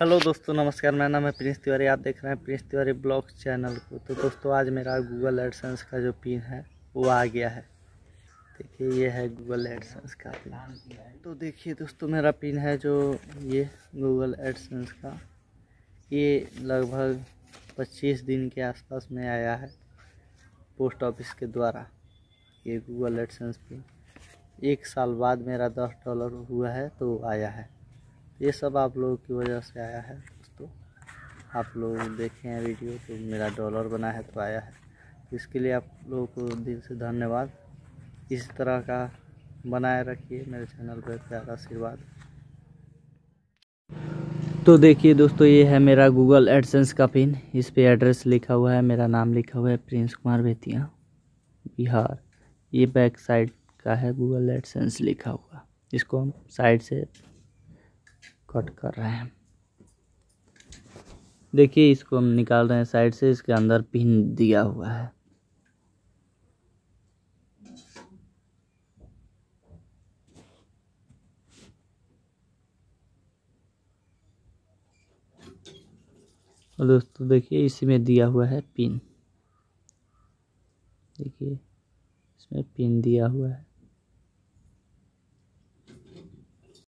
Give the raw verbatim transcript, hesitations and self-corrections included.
Hello दोस्तों नमस्कार, मेरा नाम है प्रिंस तिवारी। आप देख रहे हैं प्रिंस तिवारी ब्लॉग चैनल को। तो दोस्तों आज मेरा गूगल एडसेंस का जो पिन है वो आ गया है। देखिए ये है गूगल एडसेंस का पिन। तो देखिए दोस्तों मेरा पिन है जो ये गूगल एडसेंस का, ये लगभग पच्चीस दिन के आसपास में आया है पोस्ट ऑफिस के द्वारा। ये गूगल एडसेंस पिन एक साल बाद मेरा दस डॉलर हुआ है तो आया है। ये सब आप लोगों की वजह से आया है दोस्तों। आप लोग देखे हैं वीडियो तो मेरा डॉलर बना है तो आया है, इसके लिए आप लोगों को दिल से धन्यवाद। इस तरह का बनाए रखिए मेरे चैनल पर, प्यारा आशीर्वाद। तो देखिए दोस्तों ये है मेरा गूगल एडसेंस का पिन। इस पे एड्रेस लिखा हुआ है, मेरा नाम लिखा हुआ है प्रिंस कुमार बेतिया, बिहार। ये बैक साइड का है गूगल एडसेंस लिखा हुआ, इसको हम साइड से कट कर रहे हैं। देखिए इसको हम निकाल रहे हैं साइड से, इसके अंदर पिन दिया हुआ है। और दोस्तों देखिए इसी में दिया हुआ है पिन, देखिए इसमें पिन दिया हुआ है।